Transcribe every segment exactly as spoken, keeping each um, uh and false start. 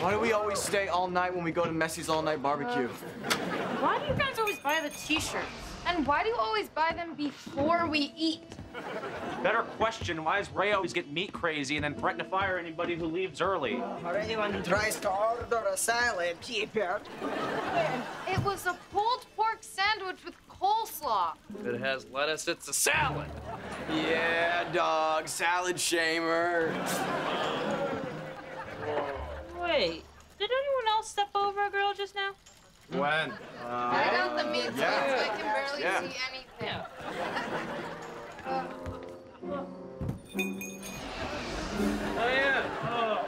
Why do we always stay all night when we go to Messi's all-night barbecue? Uh, why do you guys always buy the t-shirts? And why do you always buy them before we eat? Better question, why does Ray always get meat crazy and then threaten to fire anybody who leaves early? Or anyone who tries to order a salad, keep it. It was a pulled pork sandwich with coleslaw. If it has lettuce, it's a salad. Yeah, dog, salad shamer. Wait, did anyone else step over a girl just now? When? Uh, I got the meat, yeah. So I can barely yeah. see anything. Yeah. uh, oh, yeah. Oh.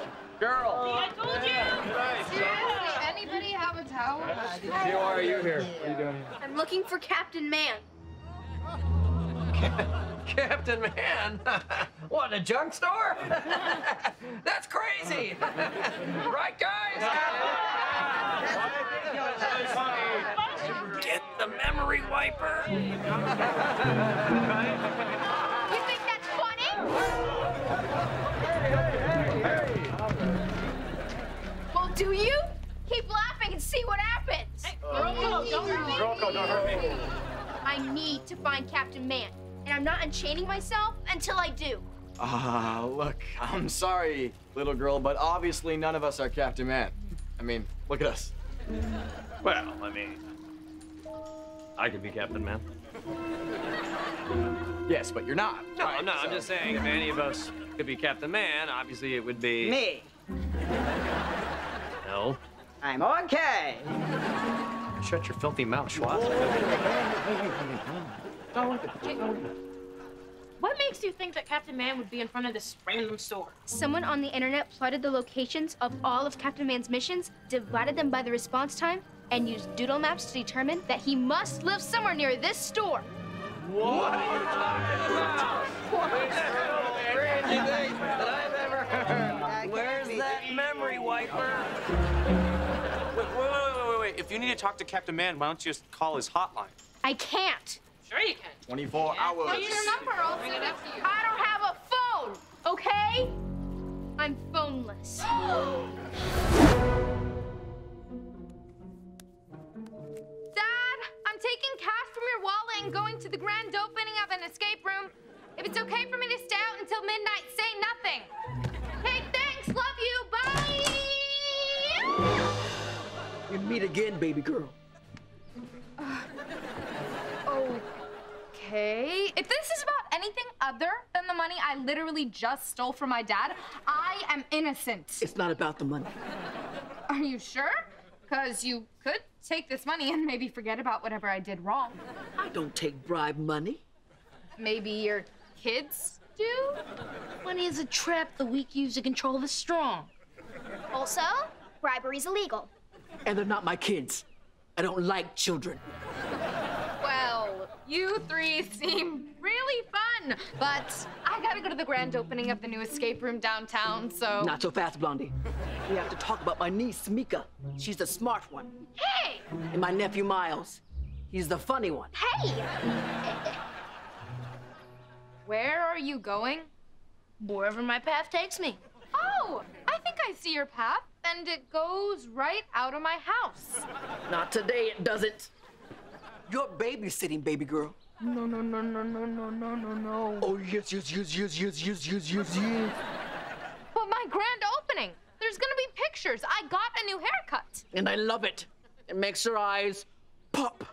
Girl. Oh, I told you. Yeah. Seriously, yeah. Anybody have a towel? Why are you here? What are you doing here? I'm looking for Captain Man. Captain Man? What, a junk store? That's crazy. Right, guys? Get the memory wiper. You think that's funny? Well, do you? Keep laughing and see what happens. Hey, Rocco, don't hurt me. Rocco, don't hurt me. I need to find Captain Man. And I'm not unchaining myself until I do. Ah, uh, look, I'm sorry, little girl, but obviously none of us are Captain Man. I mean, look at us. Well, I mean, I could be Captain Man. Yes, but you're not. No, right, I'm not. So. I'm just saying, if any of us could be Captain Man, obviously it would be... Me. No. I'm okay. Shut your filthy mouth, Schwoz. What makes you think that Captain Man would be in front of this random store? Someone on the internet plotted the locations of all of Captain Man's missions, divided them by the response time, and used doodle maps to determine that he must live somewhere near this store. What, what are you talking about? Where's the crazy thing that I've ever heard? Where's that memory wiper? Wait, wait, wait, wait, wait. If you need to talk to Captain Man, why don't you just call his hotline? I can't. Sure you can. twenty-four yeah. hours. What's your number? I'll bring it up to you. I don't have a phone, okay? I'm phoneless. Dad, I'm taking cash from your wallet and going to the grand opening of an escape room. If it's okay for me to stay out until midnight, say nothing. Hey, thanks, love you, bye! You meet again, baby girl. Okay, if this is about anything other than the money I literally just stole from my dad, I am innocent. It's not about the money. Are you sure? Because you could take this money and maybe forget about whatever I did wrong. I don't take bribe money. Maybe your kids do? Money is a trap the weak use to control the strong. Also, bribery's illegal. And they're not my kids. I don't like children. You three seem really fun, but I gotta go to the grand opening of the new escape room downtown, so... Not so fast, Blondie. We have to talk about my niece, Mika. She's the smart one. Hey! And my nephew, Miles. He's the funny one. Hey! Where are you going? Wherever my path takes me. Oh, I think I see your path, and it goes right out of my house. Not today, it doesn't. You're babysitting, baby girl. No, no, no, no, no, no, no, no, no. Oh, yes, yes, yes, yes, yes, yes, yes, yes, yes. But my grand opening, there's gonna be pictures. I got a new haircut. And I love it. It makes your eyes pop.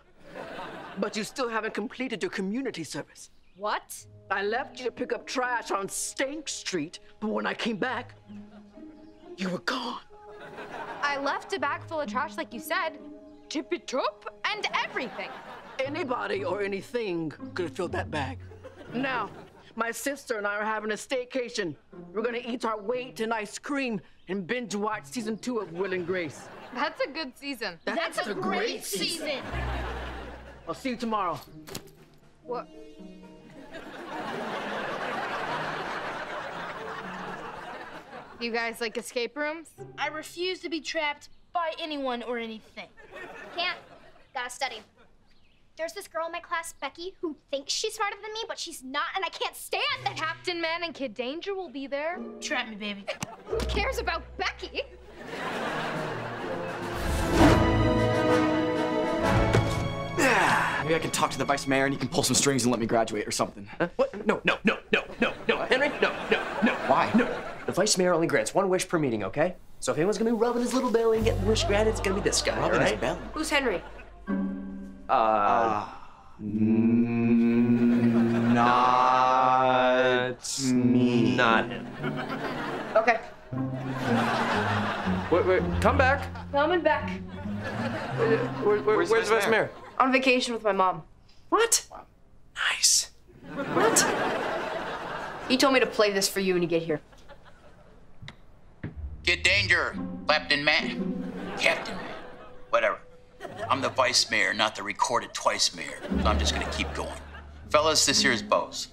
But you still haven't completed your community service. What? I left you to pick up trash on Stank Street, but when I came back, you were gone. I left a bag full of trash, like you said. Tippy-top and everything. Anybody or anything could have filled that bag. Now, my sister and I are having a staycation. We're gonna eat our weight in ice cream and binge watch season two of Will and Grace. That's a good season. That's, That's a, a great, great season. season. I'll see you tomorrow. What? You guys like escape rooms? I refuse to be trapped by anyone or anything. Can't. Gotta study. There's this girl in my class, Becky, who thinks she's smarter than me, but she's not, and I can't stand that. Captain Man and Kid Danger will be there. Trap me, baby. Who cares about Becky? Maybe I can talk to the vice mayor and he can pull some strings and let me graduate or something. Huh? What? No, no, no, no, no, no. Henry, no, no, no. Why? No. The vice mayor only grants one wish per meeting, okay? So if anyone's gonna be rubbing his little belly and getting wish granted, it's gonna be this guy, rubbing right? his belly. Who's Henry? Uh... uh n not... me. Not him. Okay. Wait, wait, come back. Coming back. Where, where, where, where's, where's the vice mayor? On vacation with my mom. What? Wow. Nice. What? He told me to play this for you when you get here. Get danger, Captain Man. Captain Man. Whatever. I'm the vice mayor, not the recorded twice mayor. So I'm just gonna keep going. Fellas, this here is Bose.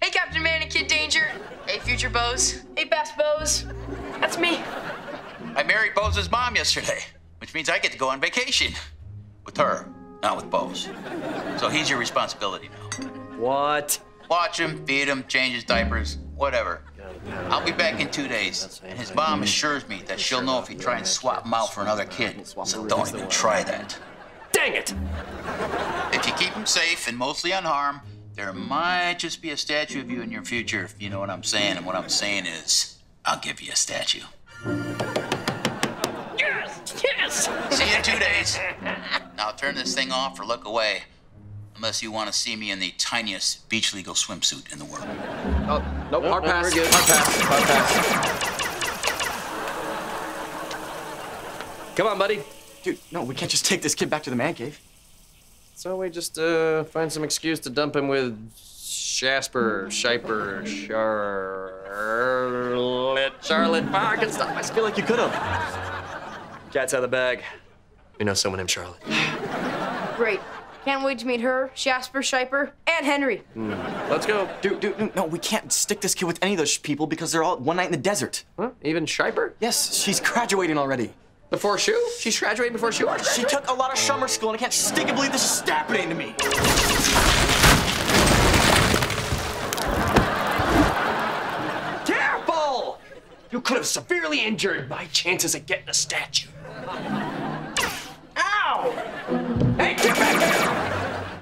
Hey, Captain Man and Kid Danger. Hey, future Bose. Hey, past Bose. That's me. I married Bose's mom yesterday, which means I get to go on vacation with her, not with Bose. So he's your responsibility now. What? Watch him, feed him, change his diapers, whatever. I'll be back in two days, and his mom assures me that she'll know if you try and swap him out for another kid, so don't even try that. Dang it! If you keep him safe and mostly unharmed, there might just be a statue of you in your future, if you know what I'm saying. And what I'm saying is, I'll give you a statue. Yes! Yes! See you in two days. Now turn this thing off or look away, unless you want to see me in the tiniest beach legal swimsuit in the world. Oh, nope, nope hard, nope, pass. We're good. hard pass, hard pass. Come on, buddy. Dude, no, we can't just take this kid back to the man cave. So we just uh, find some excuse to dump him with Jasper, Shiper, Charlotte, Charlotte Park and stuff. I feel like you could have. Cat's out of the bag. We know someone named Charlotte. Great. Can't wait to meet her, Jasper, Shiper, and Henry. Mm. Let's go. Dude, dude, no, we can't stick this kid with any of those people because they're all one night in the desert. Huh? Even Shiper? Yes, she's graduating already. Before Shu? She's graduating before Shu? She took a lot of summer school, and I can't stick and believe this is happening to me. Careful! You could have severely injured my chances at getting a statue. Ow! Hey, get back here!